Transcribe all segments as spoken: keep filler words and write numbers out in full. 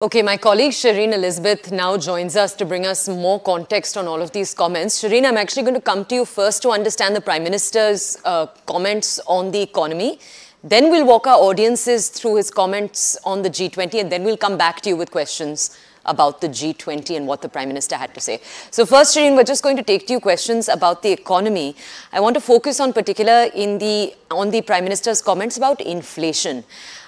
Okay, my colleague Shireen Elizabeth now joins us to bring us more context on all of these comments. Shireen, I'm actually going to come to you first to understand the Prime Minister's uh, comments on the economy. Then we'll walk our audiences through his comments on the G twenty, and then we'll come back to you with questions about the G twenty and what the Prime Minister had to say. So first, Shireen, we're just going to take to you questions about the economy. I want to focus on particular in the, on the Prime Minister's comments about inflation.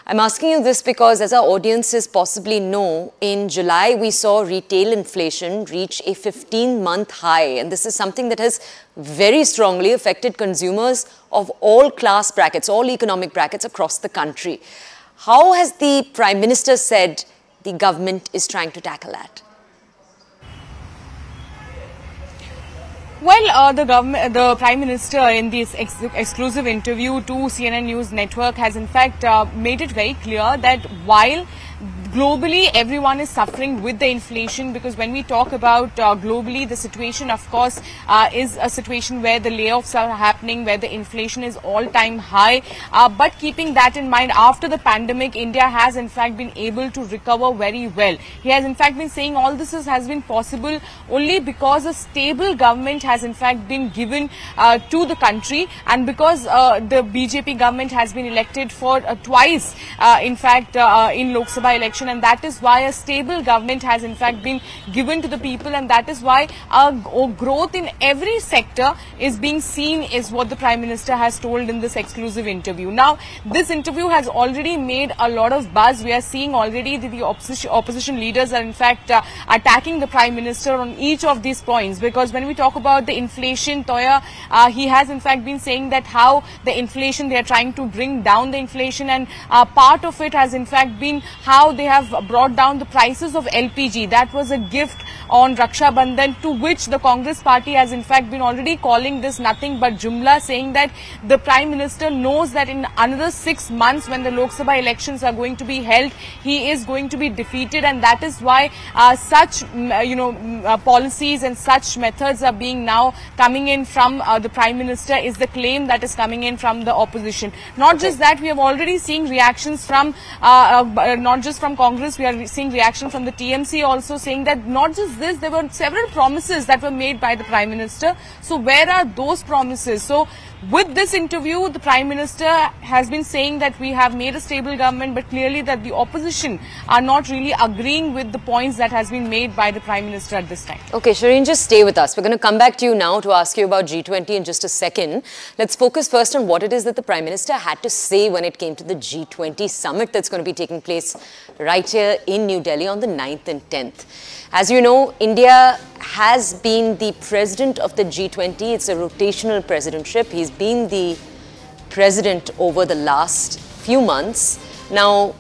I'm asking you this because, as our audiences possibly know, in July we saw retail inflation reach a fifteen-month high, and this is something that has very strongly affected consumers of all class brackets, all economic brackets across the country. How has the Prime Minister said the government is trying to tackle that? Well, uh, the government, the Prime Minister in this ex exclusive interview to C N N News Network has in fact uh, made it very clear that while globally everyone is suffering with the inflation, because when we talk about uh, globally, the situation of course uh, is a situation where the layoffs are happening, where the inflation is all-time high. Uh, but keeping that in mind, after the pandemic, India has in fact been able to recover very well. He has in fact been saying all this is, has been possible only because a stable government has in fact been given uh, to the country, and because uh, the B J P government has been elected for uh, twice uh, in fact uh, in Lok Sabha election, and that is why a stable government has in fact been given to the people, and that is why uh, growth in every sector is being seen, is what the Prime Minister has told in this exclusive interview. Now, this interview has already made a lot of buzz. We are seeing already that the opposition, opposition leaders are in fact uh, attacking the Prime Minister on each of these points, because when we talk about the inflation, Toya, uh, he has in fact been saying that how the inflation, they are trying to bring down the inflation, and uh, part of it has in fact been how they have brought down the prices of L P G. That was a gift on Raksha Bandhan, to which the Congress party has in fact been already calling this nothing but Jumla, saying that the Prime Minister knows that in another six months when the Lok Sabha elections are going to be held, he is going to be defeated, and that is why uh, such you know uh, policies and such methods are being now coming in from uh, the Prime Minister, is the claim that is coming in from the opposition. Not okay. just that, we have already seen reactions from uh, uh, not just from Congress, we are seeing reaction from the T M C also, saying that not just this, there were several promises that were made by the Prime Minister. So where are those promises? So with this interview, the Prime Minister has been saying that we have made a stable government, but clearly that the opposition are not really agreeing with the points that has been made by the Prime Minister at this time. Okay, Shireen, just stay with us. We're going to come back to you now to ask you about G twenty in just a second. Let's focus first on what it is that the Prime Minister had to say when it came to the G twenty summit that's going to be taking place right here in New Delhi on the ninth and tenth. As you know, India has been the president of the G twenty. It's a rotational presidency. He's been the president over the last few months. Now,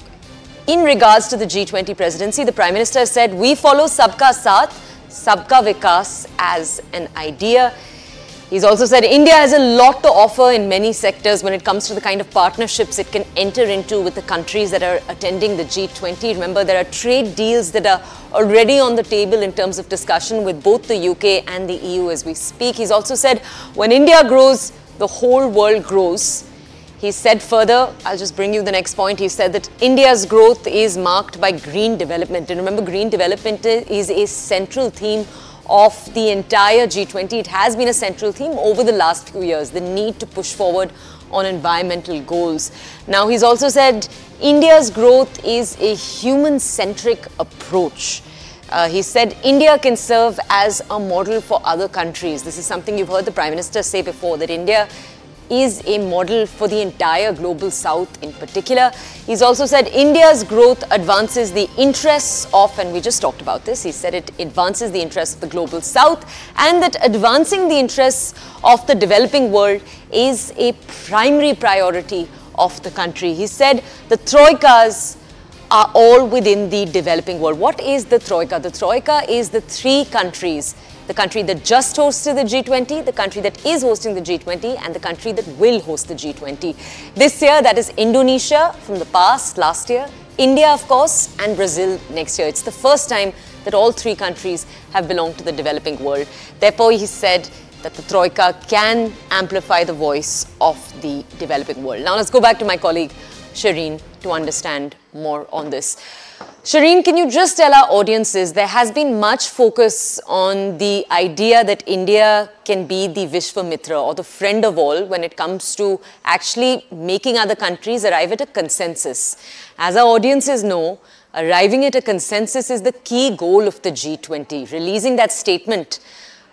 in regards to the G twenty presidency, the Prime Minister said, "We follow Sabka Saath, Sabka Vikas as an idea." He's also said India has a lot to offer in many sectors when it comes to the kind of partnerships it can enter into with the countries that are attending the G twenty. Remember, there are trade deals that are already on the table in terms of discussion with both the U K and the E U as we speak. He's also said when India grows, the whole world grows. He said further, I'll just bring you the next point, he said that India's growth is marked by green development. And remember, green development is a central theme of the entire G twenty. It has been a central theme over the last few years, the need to push forward on environmental goals. Now, he's also said India's growth is a human-centric approach. Uh, he said India can serve as a model for other countries. This is something you've heard the Prime Minister say before, that India is a model for the entire Global South in particular. He's also said India's growth advances the interests of, and we just talked about this, he said it advances the interests of the Global South, and that advancing the interests of the developing world is a primary priority of the country. He said the Troikas are all within the developing world. What is the Troika? The Troika is the three countries: the country that just hosted the G twenty, the country that is hosting the G twenty, and the country that will host the G twenty. This year, that is Indonesia from the past, last year, India, of course, and Brazil next year. It's the first time that all three countries have belonged to the developing world. Therefore, he said that the Troika can amplify the voice of the developing world. Now, let's go back to my colleague Shireen to understand more on this. Shireen, can you just tell our audiences, there has been much focus on the idea that India can be the Vishwamitra or the friend of all when it comes to actually making other countries arrive at a consensus. As our audiences know, arriving at a consensus is the key goal of the G twenty, releasing that statement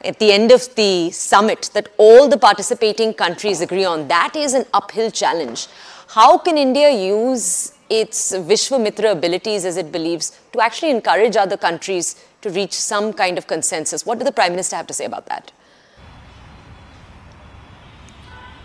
at the end of the summit that all the participating countries agree on. That is an uphill challenge. How can India use its Vishwamitra abilities, as it believes, to actually encourage other countries to reach some kind of consensus? What did the Prime Minister have to say about that?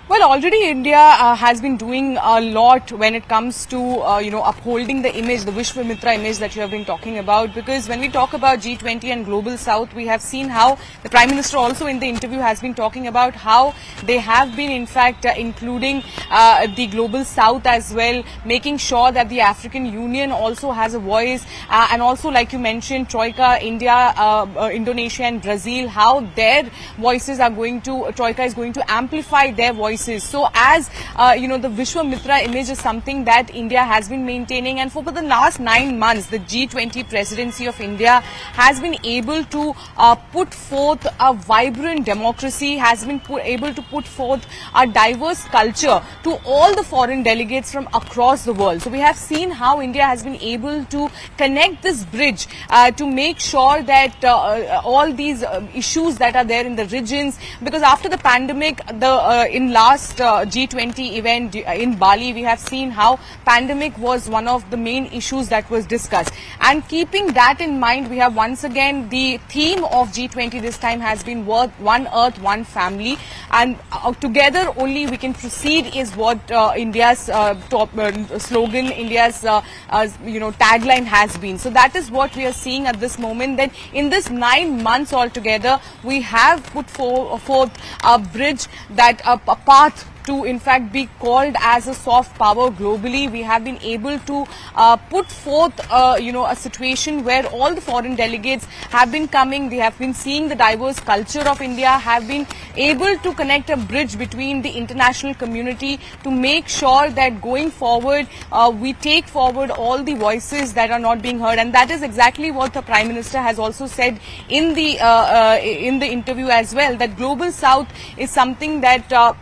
Well, already India uh, has been doing a lot when it comes to, uh, you know, upholding the image, the Vishwamitra image that you have been talking about. Because when we talk about G twenty and Global South, we have seen how the Prime Minister also in the interview has been talking about how they have been, in fact, uh, including uh, the Global South as well, making sure that the African Union also has a voice. Uh, and also, like you mentioned, Troika, India, uh, uh, Indonesia and Brazil, how their voices are going to, uh, Troika is going to amplify their voice. So as, uh, you know, the Vishwamitra image is something that India has been maintaining, and for the last nine months, the G twenty presidency of India has been able to uh, put forth a vibrant democracy, has been able to put forth a diverse culture to all the foreign delegates from across the world. So we have seen how India has been able to connect this bridge uh, to make sure that uh, all these uh, issues that are there in the regions, because after the pandemic, the uh, in last uh, G twenty event in Bali, we have seen how pandemic was one of the main issues that was discussed. And keeping that in mind, we have once again the theme of G twenty this time has been one earth, one family. And uh, together only we can proceed is what uh, India's uh, top uh, slogan, India's uh, uh, you know, tagline has been. So that is what we are seeing at this moment. That in this nine months altogether, we have put for, forth a bridge that a uh, path to, in fact, be called as a soft power globally. We have been able to uh, put forth, uh, you know, a situation where all the foreign delegates have been coming. They have been seeing the diverse culture of India, have been able to connect a bridge between the international community to make sure that going forward, uh, we take forward all the voices that are not being heard. And that is exactly what the Prime Minister has also said in the, uh, uh, in the interview as well, that Global South is something that uh,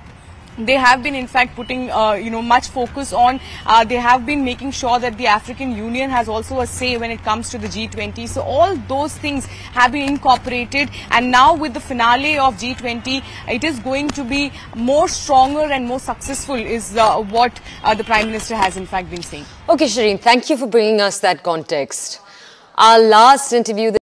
they have been, in fact, putting, uh, you know, much focus on. Uh, they have been making sure that the African Union has also a say when it comes to the G twenty. So all those things have been incorporated. And now with the finale of G twenty, it is going to be more stronger and more successful is uh, what uh, the Prime Minister has, in fact, been saying. Okay, Shireen, thank you for bringing us that context. Our last interview...